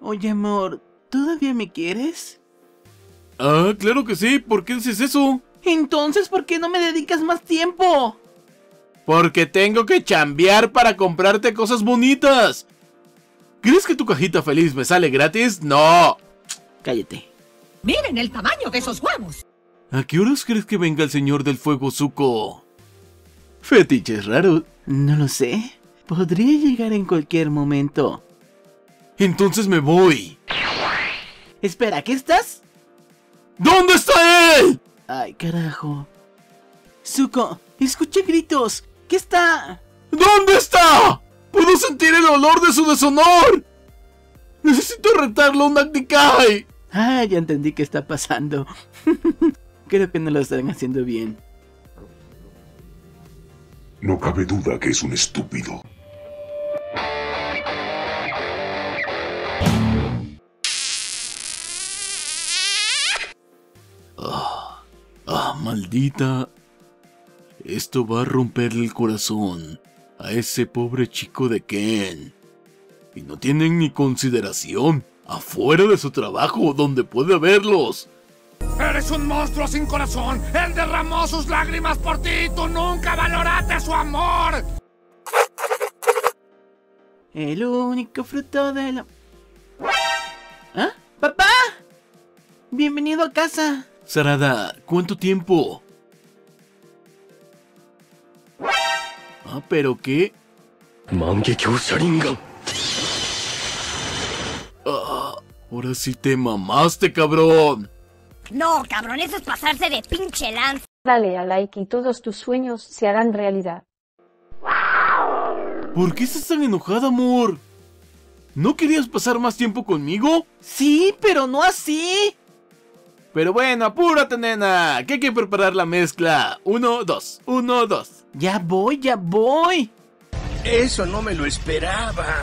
Oye, amor, ¿todavía me quieres? Ah, claro que sí, ¿por qué dices eso? Entonces, ¿por qué no me dedicas más tiempo? Porque tengo que chambear para comprarte cosas bonitas. ¿Crees que tu cajita feliz me sale gratis? ¡No! Cállate. ¡Miren el tamaño de esos huevos! ¿A qué horas crees que venga el señor del fuego, Zuko? Fetiches raros. No lo sé. Podría llegar en cualquier momento. Entonces me voy. Espera, ¿qué estás? ¿Dónde está él? Ay, carajo. Zuko, escuché gritos. ¿Qué está? ¿Dónde está? ¡Puedo sentir el olor de su deshonor! ¡Necesito retarlo a un Naktikai! Ah, ya entendí qué está pasando. Creo que no lo están haciendo bien. No cabe duda que es un estúpido. Maldita. Esto va a romperle el corazón a ese pobre chico de Ken. Y no tienen ni consideración afuera de su trabajo donde puede haberlos. ¡Eres un monstruo sin corazón! ¡Él derramó sus lágrimas por ti y tú nunca valoraste su amor! El único fruto de la... ¿Ah? ¡Papá! ¡Bienvenido a casa! Sarada, ¿cuánto tiempo? Ah, ¿pero qué? Mangekyou Sharingan. Ah, ahora sí te mamaste, cabrón. No, cabrón, eso es pasarse de pinche lanza. Dale a like y todos tus sueños se harán realidad. ¿Por qué estás tan enojada, amor? ¿No querías pasar más tiempo conmigo? Sí, pero no así. Pero bueno, apúrate, nena, que hay que preparar la mezcla. 1, 2, 1, 2. Ya voy, ya voy. Eso no me lo esperaba.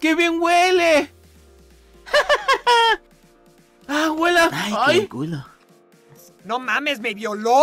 ¡Qué bien huele! ¡Ah, huela! ¡Ay, qué culo! ¡No mames, me violó!